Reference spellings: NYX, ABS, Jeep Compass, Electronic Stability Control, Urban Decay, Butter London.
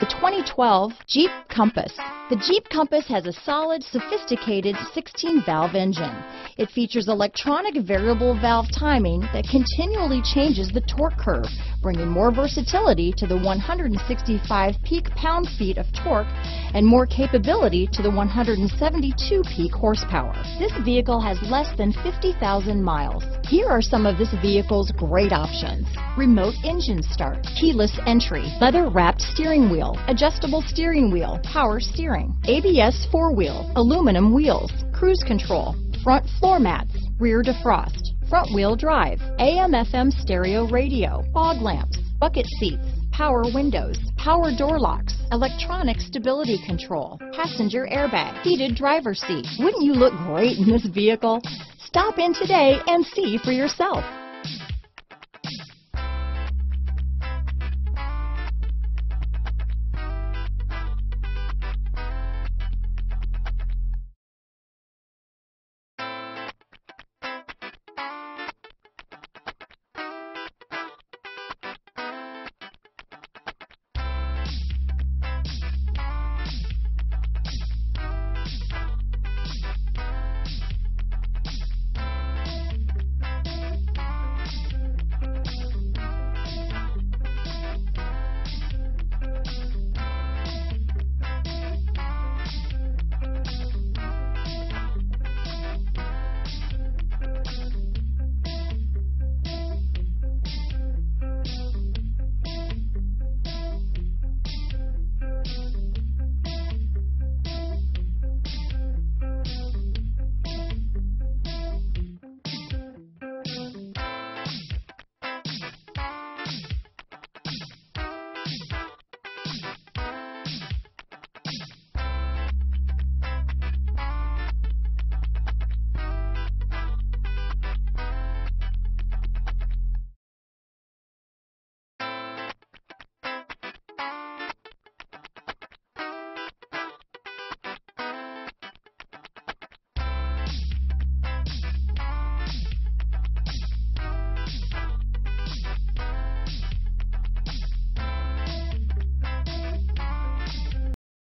The 2012 Jeep Compass. The Jeep Compass has a solid, sophisticated 16-valve engine. It features electronic variable valve timing that continually changes the torque curve, bringing more versatility to the 165 peak pound-feet of torque and more capability to the 172 peak horsepower. This vehicle has less than 50,000 miles. Here are some of this vehicle's great options: remote engine start, keyless entry, leather-wrapped steering wheel, adjustable steering wheel, power steering, ABS four-wheel, aluminum wheels, cruise control, front floor mats, rear defrost, front-wheel drive, AM/FM stereo radio, fog lamps, bucket seats, power windows, power door locks, electronic stability control, passenger airbag, heated driver's seat. Wouldn't you look great in this vehicle? Stop in today and see for yourself.